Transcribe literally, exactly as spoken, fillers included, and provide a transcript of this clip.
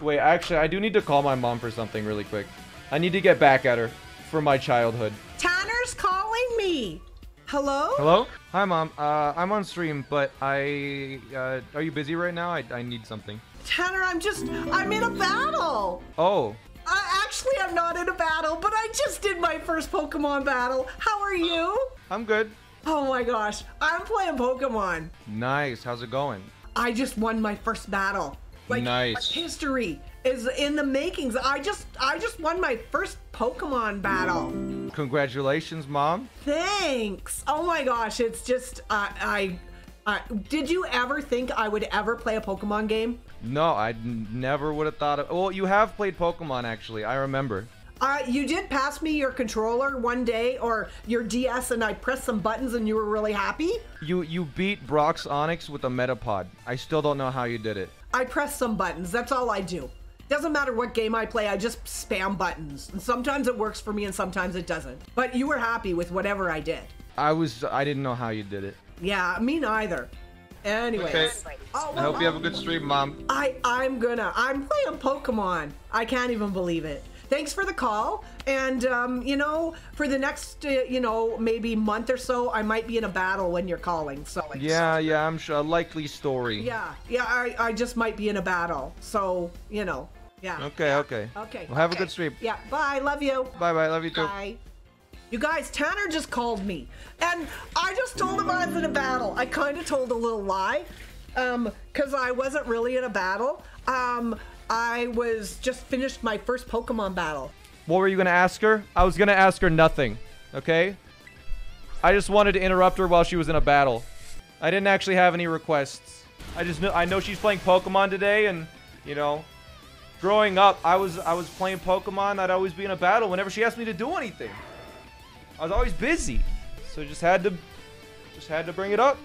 Wait, actually, I do need to call my mom for something really quick. I need to get back at her for my childhood. Tanner's calling me. Hello? Hello? Hi, Mom. Uh, I'm on stream, but I... Uh, are you busy right now? I, I need something. Tanner, I'm just... I'm in a battle. Oh. Uh, actually, I'm not in a battle, but I just did my first Pokemon battle. How are you? I'm good. Oh, my gosh. I'm playing Pokemon. Nice. How's it going? I just won my first battle. Like, nice. History is in the makings. I just I just won my first Pokemon battle. Congratulations, Mom. Thanks. Oh my gosh, it's just uh, I I uh, did you ever think I would ever play a Pokemon game? No, I never would have thought of. Well, you have played Pokemon actually. I remember. Uh, you did pass me your controller one day, or your D S, and I pressed some buttons, and you were really happy. You you beat Brock's Onix with a Metapod. I still don't know how you did it. I press some buttons. That's all I do. Doesn't matter what game I play, I just spam buttons. And sometimes it works for me and sometimes it doesn't. But you were happy with whatever I did. I was, I didn't know how you did it. Yeah, me neither. Anyways. Okay. Oh, well, I hope you have a good stream, Mom. I, I'm gonna, I'm playing Pokemon. I can't even believe it. Thanks for the call. And, um, you know, for the next, uh, you know, maybe month or so, I might be in a battle when you're calling. So like, yeah, yeah, I'm sure. A likely story. Yeah, yeah, I, I just might be in a battle. So, you know, yeah. Okay, yeah. okay. Okay. Well, have okay. a good stream. Yeah, bye. Love you. Bye-bye. Love you too. Bye. You guys, Tanner just called me. And I just told him I was in a battle. I kind of told a little lie. Um, because I wasn't really in a battle. Um... I was just finished my first Pokemon battle. What were you gonna ask her? I was gonna ask her nothing, okay? I just wanted to interrupt her while she was in a battle. I didn't actually have any requests. I just know I know she's playing Pokemon today, and you know, growing up, I was I was playing Pokemon. I'd always be in a battle whenever she asked me to do anything. I was always busy, so just had to just had to bring it up.